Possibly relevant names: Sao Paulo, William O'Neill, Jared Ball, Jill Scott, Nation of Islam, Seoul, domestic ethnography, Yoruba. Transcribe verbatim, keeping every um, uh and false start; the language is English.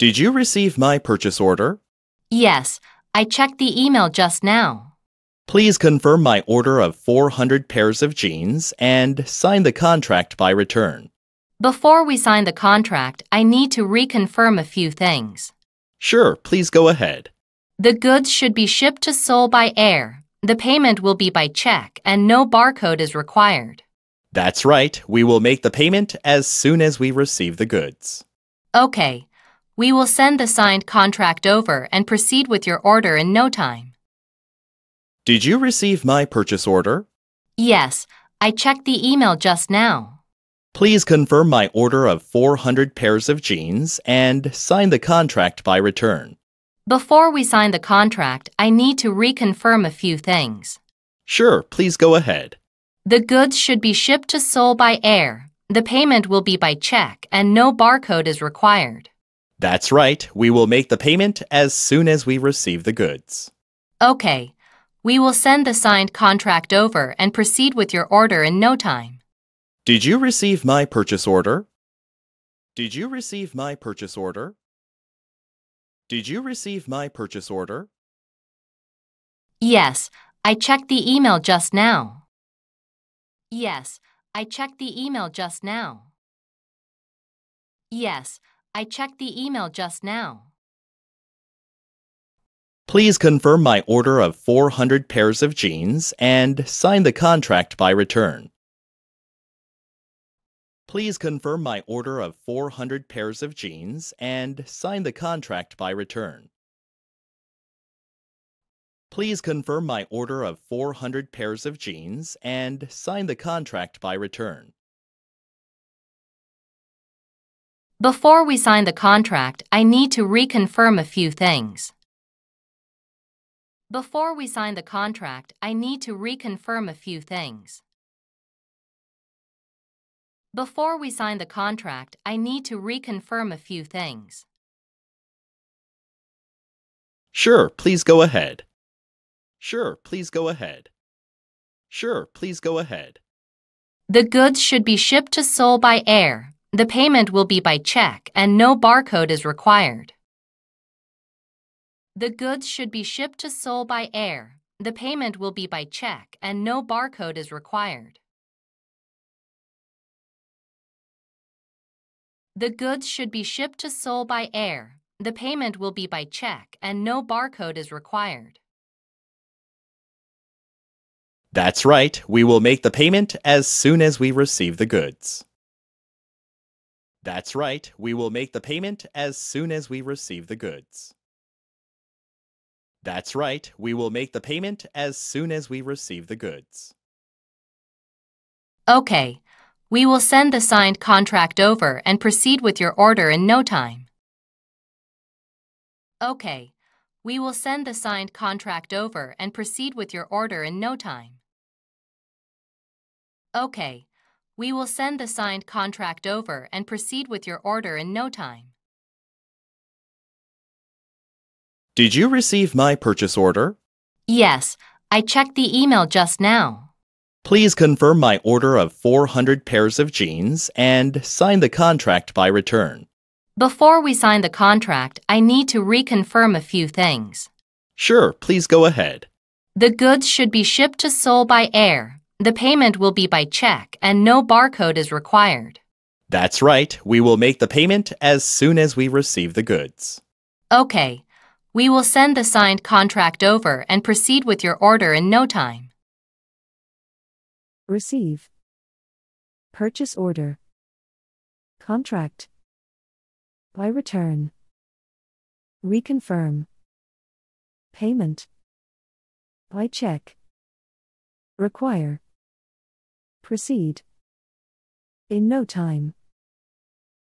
Did you receive my purchase order? Yes, I checked the email just now. Please confirm my order of four hundred pairs of jeans and sign the contract by return. Before we sign the contract, I need to reconfirm a few things. Sure, please go ahead. The goods should be shipped to Seoul by air. The payment will be by check and no barcode is required. That's right. We will make the payment as soon as we receive the goods. Okay. We will send the signed contract over and proceed with your order in no time. Did you receive my purchase order? Yes, I checked the email just now. Please confirm my order of four hundred pairs of jeans and sign the contract by return. Before we sign the contract, I need to reconfirm a few things. Sure, please go ahead. The goods should be shipped to Seoul by air. The payment will be by check and no barcode is required. That's right. We will make the payment as soon as we receive the goods. Okay. We will send the signed contract over and proceed with your order in no time. Did you receive my purchase order? Did you receive my purchase order? Did you receive my purchase order? Yes, I checked the email just now. Yes, I checked the email just now. Yes, I checked the email just now. Please confirm my order of four hundred pairs of jeans and sign the contract by return. Please confirm my order of four hundred pairs of jeans and sign the contract by return. Please confirm my order of four hundred pairs of jeans and sign the contract by return. Before we sign the contract, I need to reconfirm a few things. Before we sign the contract, I need to reconfirm a few things. Before we sign the contract, I need to reconfirm a few things. Sure, please go ahead. Sure, please go ahead. Sure, please go ahead. The goods should be shipped to Seoul by air. The payment will be by check and no barcode is required. The goods should be shipped to Seoul by air. The payment will be by check and no barcode is required. The goods should be shipped to Seoul by air. The payment will be by check and no barcode is required. That's right. We will make the payment as soon as we receive the goods. That's right. We will make the payment as soon as we receive the goods. That's right. We will make the payment as soon as we receive the goods. Okay. We will send the signed contract over and proceed with your order in no time. Okay. We will send the signed contract over and proceed with your order in no time. Okay. We will send the signed contract over and proceed with your order in no time. Did you receive my purchase order? Yes, I checked the email just now. Please confirm my order of four hundred pairs of jeans and sign the contract by return. Before we sign the contract, I need to reconfirm a few things. Sure, please go ahead. The goods should be shipped to Seoul by air. The payment will be by check and no barcode is required. That's right. We will make the payment as soon as we receive the goods. Okay. We will send the signed contract over and proceed with your order in no time. Receive. Purchase order. Contract. By return. Reconfirm. Payment. By check. Require. Proceed. In no time.